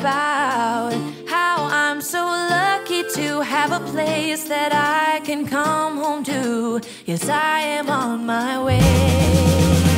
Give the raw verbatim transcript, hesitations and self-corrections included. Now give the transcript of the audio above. about how I'm so lucky to have a place that I can come home to. Yes, I am on my way.